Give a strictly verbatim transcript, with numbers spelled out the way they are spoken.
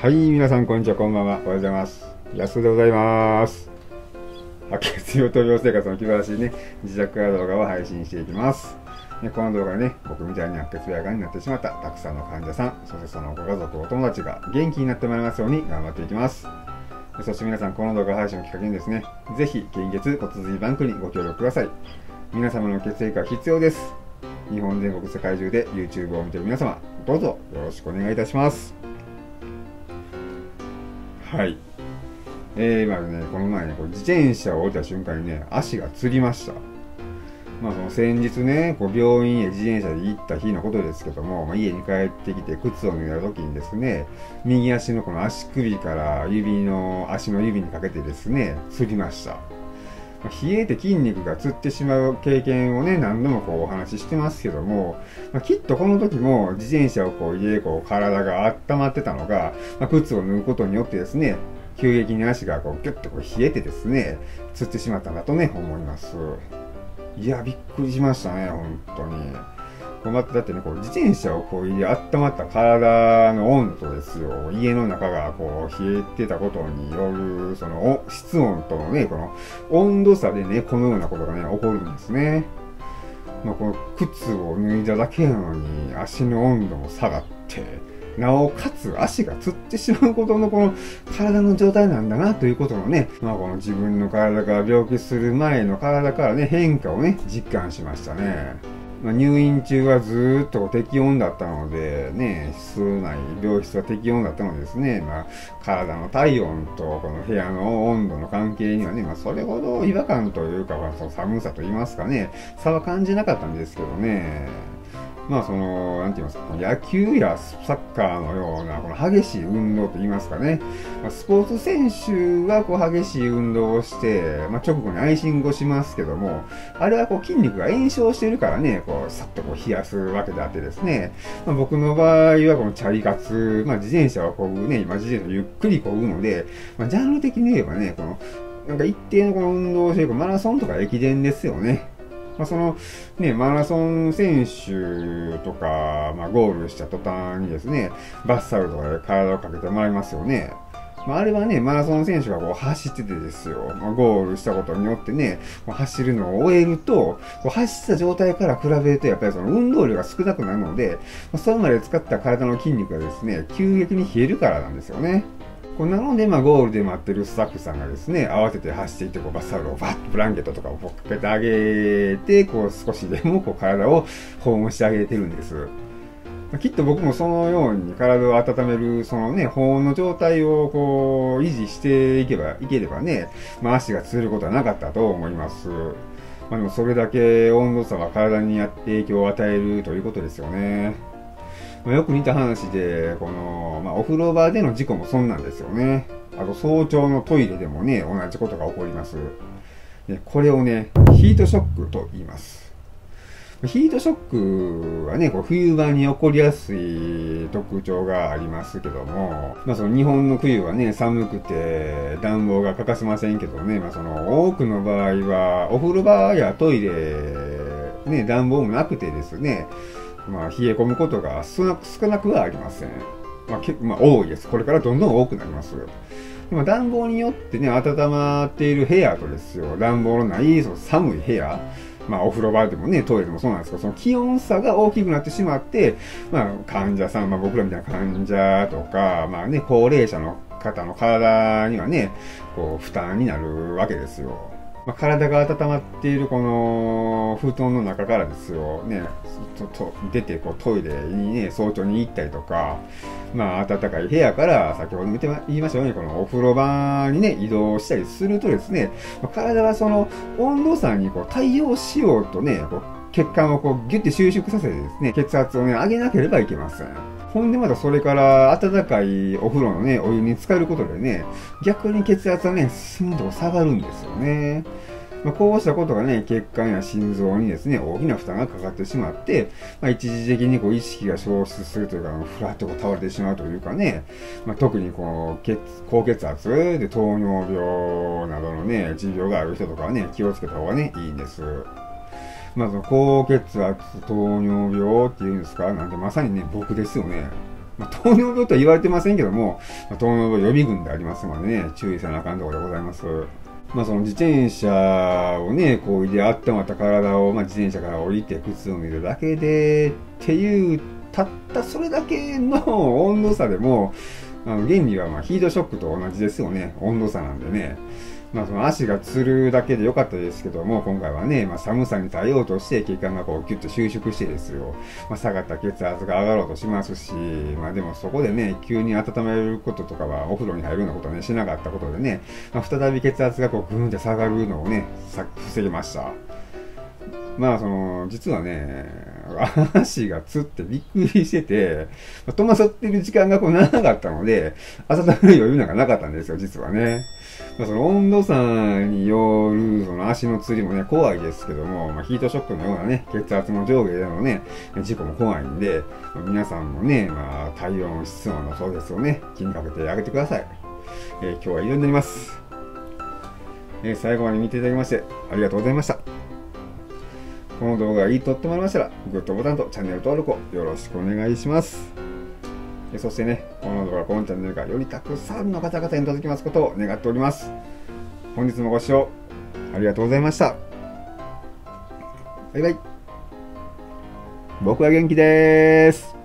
はい、皆さんこんにちは、こんばんは、おはようございます。安田でございます。血尿闘病生活の気晴らしいね、自宅や動画を配信していきます。ね、この動画でね、僕みたいに白血病がんになってしまったたくさんの患者さん、そしてそのご家族、お友達が元気になってもらいますように頑張っていきます。そして皆さん、この動画配信をきっかけにですね、ぜひ献血骨髄バンクにご協力ください。皆様の血液が必要です。日本全国、世界中で YouTube を見ている皆様、どうぞよろしくお願いいたします。はい、えー、今ね、この前ね、こう自転車を降りた瞬間にね、足がつりました。まあ、その先日ね、こう病院へ自転車で行った日のことですけども、まあ、家に帰ってきて靴を脱いだ時にですね、右足のこの足首から指の、足の指にかけてですね、つりました。冷えて筋肉がつってしまう経験をね、何度もこうお話ししてますけども、まあ、きっとこの時も自転車をこう入れ、こう体が温まってたのが、まあ、靴を脱ぐことによってですね、急激に足がこうギュッとこう冷えてですね、つってしまったんだとね、思います。いや、びっくりしましたね、本当に。こうまただってね、こう自転車をこう入れ、温まった体の温度ですよ。家の中がこう冷えてたことによる、その室温とのね、この温度差でね、このようなことがね、起こるんですね。まあ、この靴を脱いだだけなのに、足の温度も下がって、なおかつ足がつってしまうことのこの体の状態なんだなということのね、まあ、この自分の体が病気する前の体からね、変化をね、実感しましたね。入院中はずーっと適温だったので、ね、室内、病室は適温だったのでですね、まあ、体の体温とこの部屋の温度の関係にはね、まあ、それほど違和感というか、まあ、その寒さといいますかね、差は感じなかったんですけどね、まあ、その、なんて言いますか、野球やサッカーのような、この激しい運動といいますかね、まあ、スポーツ選手はこう激しい運動をして、まあ、直後にアイシングをしますけども、あれはこう筋肉が炎症しているからね、こうさっとこう冷やすわけであってですね、まあ、僕の場合はこのチャリ活、まあ、自転車はこうね、今自転車ゆっくりこぐので、まあ、ジャンル的に言えばね、この、なんか一定のこの運動をしているマラソンとか駅伝ですよね。まあそのね、マラソン選手とか、まあ、ゴールした途端にですね、バスタオルとかで体をかけてもらいますよね。まあ、あれはね、マラソン選手がこう走っててですよ、まあ、ゴールしたことによってね、走るのを終えると、こう走った状態から比べると、やっぱりその運動量が少なくなるので、まあ、それまで使った体の筋肉がですね、急激に冷えるからなんですよね。なので、まあ、ゴールで待ってるスタッフさんがですね、慌てて走っていってこうバスタオルをバッとブランケットとかをかけてあげて、こう少しでもこう体を保温してあげてるんです。まあ、きっと僕もそのように体を温める、そのね、保温の状態をこう維持していけばいければね、まあ、足がつることはなかったと思います。まあ、でもそれだけ温度差は体に影響を与えるということですよね。よく似た話で、この、まあ、お風呂場での事故もそんなんですよね。あと、早朝のトイレでもね、同じことが起こります。で、これをね、ヒートショックと言います。ヒートショックはね、こう冬場に起こりやすい特徴がありますけども、まあ、その日本の冬はね、寒くて暖房が欠かせませんけどね、まあ、その多くの場合は、お風呂場やトイレ、ね、暖房もなくてですね、まあ冷え込むことが少なく、少なくはありません。まあ、結構、まあ、多いです。これからどんどん多くなります。でも暖房によってね、温まっている部屋とですよ、暖房のないその寒い部屋、まあ、お風呂場でもね、トイレでもそうなんですけど、その気温差が大きくなってしまって、まあ、患者さん、まあ、僕らみたいな患者とか、まあね、高齢者の方の体にはね、こう、負担になるわけですよ。まあ、体が温まっているこの布団の中からですよ、ね、ちょっと出てこうトイレにね、早朝に行ったりとか、まあ、暖かい部屋から先ほど見て、言いましたように、このお風呂場にね、移動したりするとですね、体はその温度差にこう対応しようとね、こう血管をこうギュッて収縮させてですね、血圧をね、上げなければいけません。ほんでまたそれから温かいお風呂のね、お湯に浸かることでね、逆に血圧はね、すんと下がるんですよね。まあ、こうしたことがね、血管や心臓にですね、大きな負担がかかってしまって、まあ、一時的にこう意識が消失するというか、ふらっとこう倒れてしまうというかね、まあ、特にこう血高血圧で糖尿病などのね、持病がある人とかはね、気をつけた方がね、いいんです。まず高血圧、糖尿病っていうんですか、なんてまさにね、僕ですよね。まあ、糖尿病とは言われてませんけども、まあ、糖尿病予備軍でありますのでね、注意せなあかんところでございます。まあその自転車をね、こうであったまった体を、まあ、自転車から降りて靴を脱ぐだけでっていう、たったそれだけの温度差でも、あの原理はまあヒートショックと同じですよね。温度差なんでね。まあその足がつるだけで良かったですけども、今回はね、まあ、寒さに耐えようとして血管がこうギュッと収縮してですよ、まあ、下がった血圧が上がろうとしますし、まあでもそこでね、急に温めることとかはお風呂に入るようなことはね、しなかったことでね、まあ、再び血圧がこうグーンって下がるのをね、防ぎました。まあその、実はね、足がつってびっくりしてて、戸惑ってる時間がこう長かったので、温める余裕なんかなかったんですよ、実はね。まあ、その温度差によるその足のつりもね、怖いですけども、まあ、ヒートショックのようなね、血圧の上下でのね、事故も怖いんで、まあ、皆さんもね、まあ、体温、室温の調節をね、気にかけてあげてください。えー、今日は以上になります、えー。最後まで見ていただきまして、ありがとうございました。この動画がいいと思いましたら、グッドボタンとチャンネル登録をよろしくお願いします。そしてね、この動画、このチャンネルがよりたくさんの方々に届きますことを願っております。本日もご視聴ありがとうございました。バイバイ。僕は元気でーす。